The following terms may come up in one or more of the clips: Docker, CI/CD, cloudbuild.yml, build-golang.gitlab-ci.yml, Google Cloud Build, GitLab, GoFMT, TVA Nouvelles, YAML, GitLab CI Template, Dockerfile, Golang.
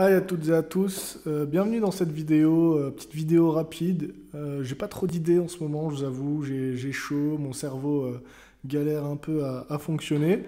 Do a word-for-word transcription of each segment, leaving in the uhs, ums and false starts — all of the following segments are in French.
Hi à toutes et à tous, euh, bienvenue dans cette vidéo, euh, petite vidéo rapide. Euh, j'ai pas trop d'idées en ce moment, je vous avoue, j'ai chaud, mon cerveau euh, galère un peu à, à fonctionner.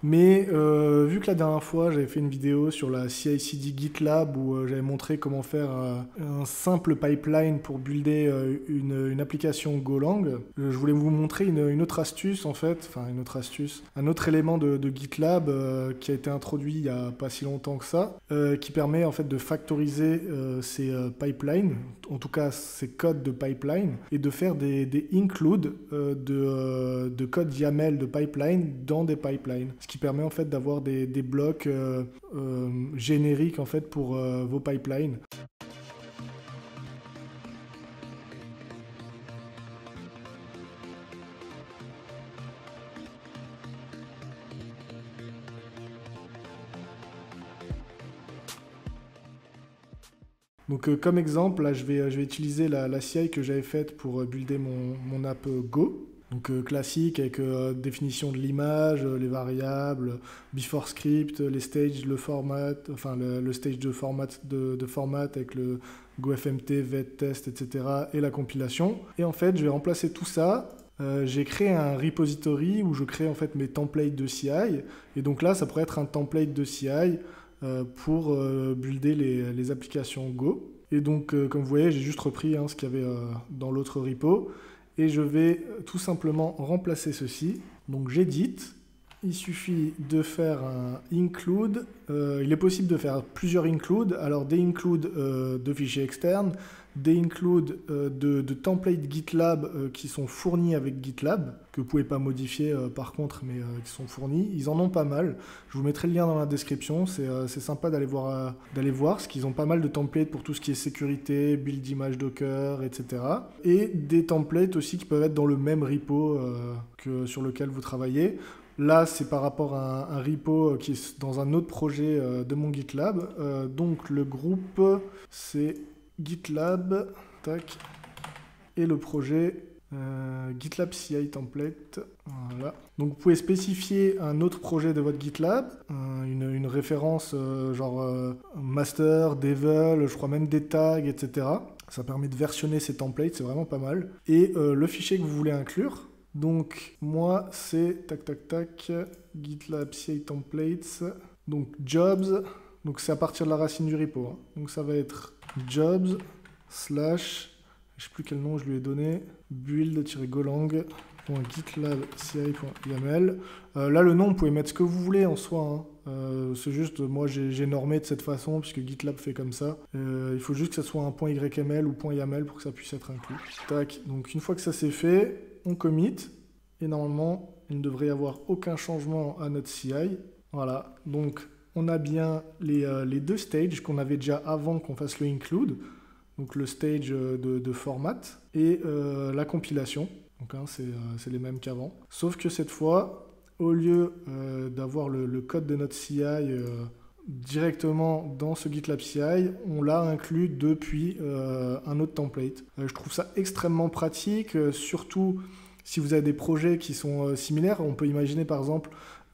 Mais euh, vu que la dernière fois j'avais fait une vidéo sur la C I C D GitLab où euh, j'avais montré comment faire euh, un simple pipeline pour builder euh, une, une application Golang, euh, je voulais vous montrer une, une autre astuce en fait, enfin une autre astuce, un autre élément de, de GitLab euh, qui a été introduit il n'y a pas si longtemps que ça, euh, qui permet en fait de factoriser euh, ces euh, pipelines, en tout cas ces codes de pipeline, et de faire des, des includes euh, de, euh, de code YAML de pipeline dans des pipelines, ce qui permet en fait d'avoir des, des blocs euh, euh, génériques en fait pour euh, vos pipelines. Donc euh, comme exemple, là, je vais, je vais utiliser la, la C I que j'avais faite pour euh, builder mon, mon app euh, Go. Donc euh, classique avec euh, définition de l'image, euh, les variables, before script, les stages, le format, enfin le, le stage de format, de, de format avec le GoFMT, vet, test, et cetera et la compilation. Et en fait, je vais remplacer tout ça. Euh, j'ai créé un repository où je crée en fait mes templates de C I. Et donc là, ça pourrait être un template de C I euh, pour euh, builder les, les applications Go. Et donc, euh, comme vous voyez, j'ai juste repris hein, ce qu'il y avait euh, dans l'autre repo. Et je vais tout simplement remplacer ceci. Donc j'édite. Il suffit de faire un include. Euh, il est possible de faire plusieurs includes. Alors des includes euh, de fichiers externes, des includes euh, de, de templates GitLab euh, qui sont fournis avec GitLab, que vous ne pouvez pas modifier euh, par contre, mais euh, qui sont fournis. Ils en ont pas mal. Je vous mettrai le lien dans la description. C'est euh, sympa d'aller voir, euh, d'aller voir, parce qu'ils ont pas mal de templates pour tout ce qui est sécurité, build d'image Docker, et cetera. Et des templates aussi qui peuvent être dans le même repo euh, que sur lequel vous travaillez. Là, c'est par rapport à un, un repo qui est dans un autre projet euh, de mon GitLab. Euh, donc le groupe, c'est GitLab, tac, et le projet euh, GitLab C I Template, voilà. Donc vous pouvez spécifier un autre projet de votre GitLab, euh, une, une référence euh, genre euh, master, devel, je crois même des tags, et cetera. Ça permet de versionner ces templates, c'est vraiment pas mal. Et euh, le fichier que vous voulez inclure, donc moi c'est tac tac tac, GitLab C I Templates, donc jobs. Donc c'est à partir de la racine du repo. Hein. Donc ça va être jobs slash, je ne sais plus quel nom je lui ai donné, build-golang.gitlab-ci.yml. Euh, là le nom, vous pouvez mettre ce que vous voulez en soi. Hein. Euh, c'est juste, moi j'ai normé de cette façon puisque GitLab fait comme ça. Euh, il faut juste que ça soit un point .yml ou point .yaml pour que ça puisse être inclus. Tac. Donc une fois que ça c'est fait, on commit. Et normalement, il ne devrait y avoir aucun changement à notre C I. Voilà. Donc on a bien les, euh, les deux stages qu'on avait déjà avant qu'on fasse le include, donc le stage de, de format et euh, la compilation, donc hein, c'est euh, les mêmes qu'avant. Sauf que cette fois, au lieu euh, d'avoir le, le code de notre C I euh, directement dans ce GitLab C I, on l'a inclus depuis euh, un autre template. Euh, je trouve ça extrêmement pratique, euh, surtout si vous avez des projets qui sont euh, similaires. On peut imaginer par exemple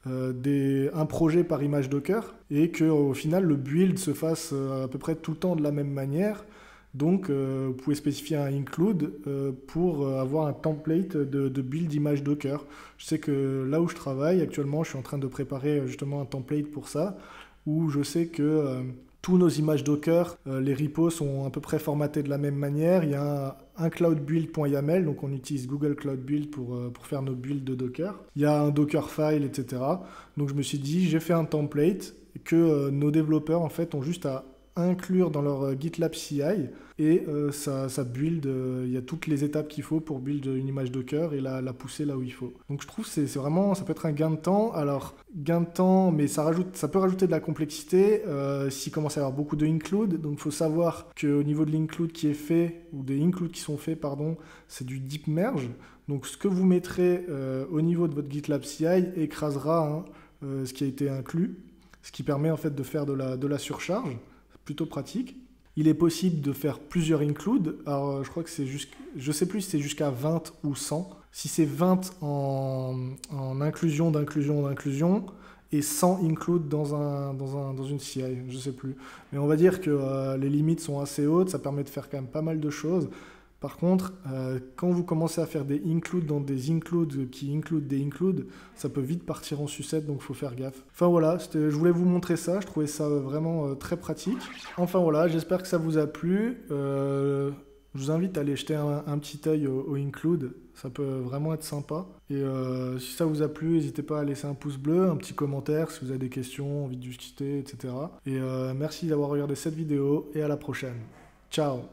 Euh, des, un projet par image Docker et que au final le build se fasse euh, à peu près tout le temps de la même manière. Donc euh, vous pouvez spécifier un include euh, pour euh, avoir un template de, de build image Docker. Je sais que là où je travaille actuellement, je suis en train de préparer justement un template pour ça, où je sais que euh, tous nos images Docker, euh, les repos sont à peu près formatés de la même manière. Il y a un, un cloudbuild.yml, donc on utilise Google Cloud Build pour, euh, pour faire nos builds de Docker. Il y a un Dockerfile, et cetera. Donc je me suis dit, j'ai fait un template que euh, nos développeurs en fait ont juste à inclure dans leur euh, GitLab C I et euh, ça, ça build, euh, il y a toutes les étapes qu'il faut pour build une image Docker et la, la pousser là où il faut. Donc je trouve c'est vraiment, ça peut être un gain de temps. Alors gain de temps, mais ça, rajoute, ça peut rajouter de la complexité euh, s'il commence à y avoir beaucoup de includes. Donc il faut savoir qu'au niveau de l'include qui est fait, ou des includes qui sont faits, pardon, c'est du deep merge. Donc ce que vous mettrez euh, au niveau de votre GitLab C I écrasera hein, euh, ce qui a été inclus, ce qui permet en fait de faire de la, de la surcharge. Plutôt pratique. Il est possible de faire plusieurs includes. Alors, je crois que c'est jusqu'à, je sais plus si c'est jusqu'à vingt ou cent. Si c'est vingt en, en inclusion, d'inclusion, d'inclusion, et sans include dans, un, dans, un, dans une C I, je ne sais plus. Mais on va dire que euh, les limites sont assez hautes, ça permet de faire quand même pas mal de choses. Par contre, euh, quand vous commencez à faire des includes dans des includes qui includes des includes, ça peut vite partir en sucette, donc il faut faire gaffe. Enfin voilà, je voulais vous montrer ça, je trouvais ça vraiment euh, très pratique. Enfin voilà, j'espère que ça vous a plu. Euh, je vous invite à aller jeter un, un petit œil au, au include, ça peut vraiment être sympa. Et euh, si ça vous a plu, n'hésitez pas à laisser un pouce bleu, un petit commentaire si vous avez des questions, envie de discuter, et cetera. Et euh, merci d'avoir regardé cette vidéo et à la prochaine. Ciao!